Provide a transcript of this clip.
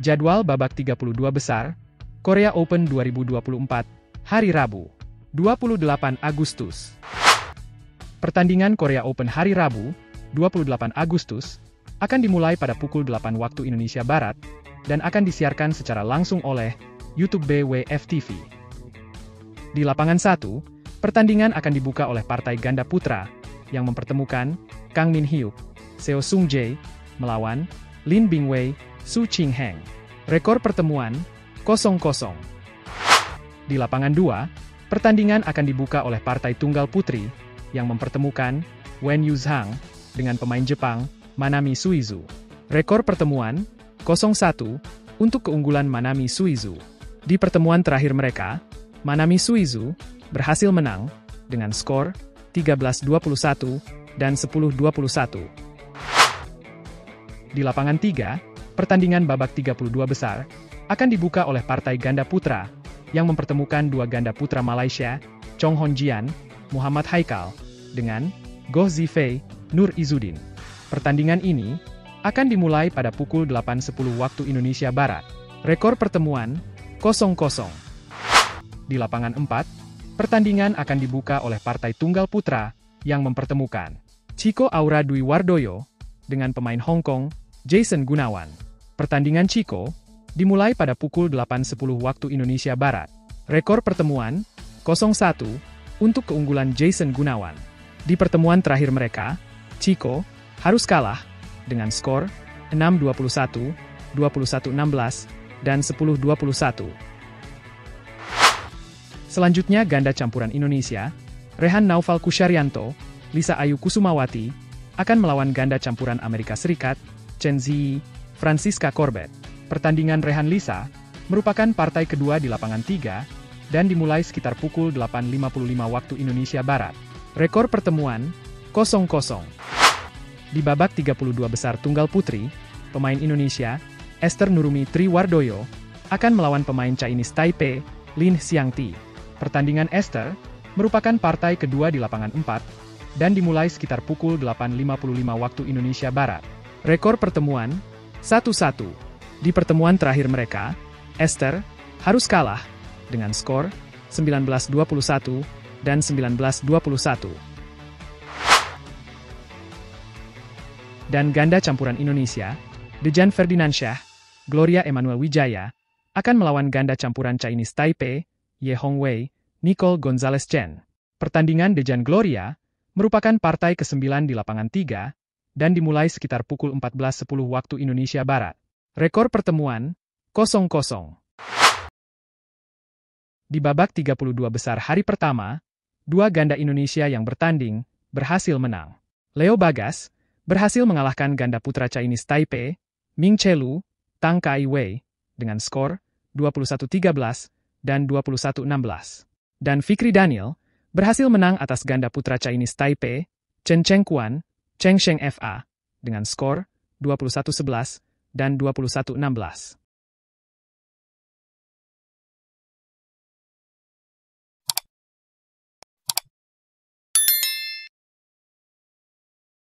Jadwal babak 32 besar, Korea Open 2024, hari Rabu, 28 Agustus. Pertandingan Korea Open hari Rabu, 28 Agustus, akan dimulai pada pukul 8 waktu Indonesia Barat, dan akan disiarkan secara langsung oleh YouTube BWF TV. Di lapangan 1, pertandingan akan dibuka oleh partai ganda putra, yang mempertemukan Kang Min Hyuk, Seo Sung Jae, melawan Lin Bingwei, Su Ching Heng. Rekor pertemuan 0-0. Di lapangan 2, pertandingan akan dibuka oleh partai tunggal putri, yang mempertemukan Wen Yuzhang dengan pemain Jepang Manami Suizu. Rekor pertemuan 0-1 untuk keunggulan Manami Suizu. Di pertemuan terakhir mereka, Manami Suizu berhasil menang dengan skor 13-21 dan 10-21. Di lapangan 3, pertandingan babak 32 besar akan dibuka oleh partai ganda putra yang mempertemukan dua ganda putra Malaysia, Chong Hon Jian, Muhammad Haikal, dengan Goh Zi Fei, Nur Izuddin. Pertandingan ini akan dimulai pada pukul 8.10 waktu Indonesia Barat. Rekor pertemuan 0-0. Di lapangan 4, pertandingan akan dibuka oleh partai tunggal putra yang mempertemukan Chico Aura Dwi Wardoyo dengan pemain Hong Kong Jason Gunawan. Pertandingan Chico dimulai pada pukul 8.10 waktu Indonesia Barat. Rekor pertemuan 0-1 untuk keunggulan Jason Gunawan. Di pertemuan terakhir mereka, Chico harus kalah dengan skor 6-21, 21-16, dan 10-21. Selanjutnya ganda campuran Indonesia, Rehan Naufal Kusharyanto, Lisa Ayu Kusumawati, akan melawan ganda campuran Amerika Serikat, Chen Zhi, Fransiska Corbett. Pertandingan Rehan-Lisa merupakan partai kedua di lapangan 3, dan dimulai sekitar pukul 8.55 waktu Indonesia Barat. Rekor pertemuan 0-0. Di babak 32 besar tunggal putri, pemain Indonesia, Esther Nurumi Triwardoyo, akan melawan pemain Chinese Taipei, Lin Xiangti. Pertandingan Esther merupakan partai kedua di lapangan 4, dan dimulai sekitar pukul 8.55 waktu Indonesia Barat. Rekor pertemuan 1-1. Di pertemuan terakhir mereka, Esther harus kalah dengan skor 19-21 dan 19-21. Dan ganda campuran Indonesia, Dejan Ferdinansyah, Gloria Emmanuel Wijaya, akan melawan ganda campuran Chinese Taipei, Ye Hongwei, Nicole Gonzalez Chen. Pertandingan Dejan Gloria merupakan partai ke-9 di lapangan 3, dan dimulai sekitar pukul 14.10 waktu Indonesia Barat. Rekor pertemuan 0-0. Di babak 32 besar hari pertama, dua ganda Indonesia yang bertanding berhasil menang. Leo Bagas berhasil mengalahkan ganda putra Chinese Taipei, Ming Chelu, Tang Kaiwei, dengan skor 21-13 dan 21-16. Dan Fikri Daniel berhasil menang atas ganda putra Chinese Taipei, Chen Cheng Kuan, Cheng Sheng FA, dengan skor 21-11 dan 21-16.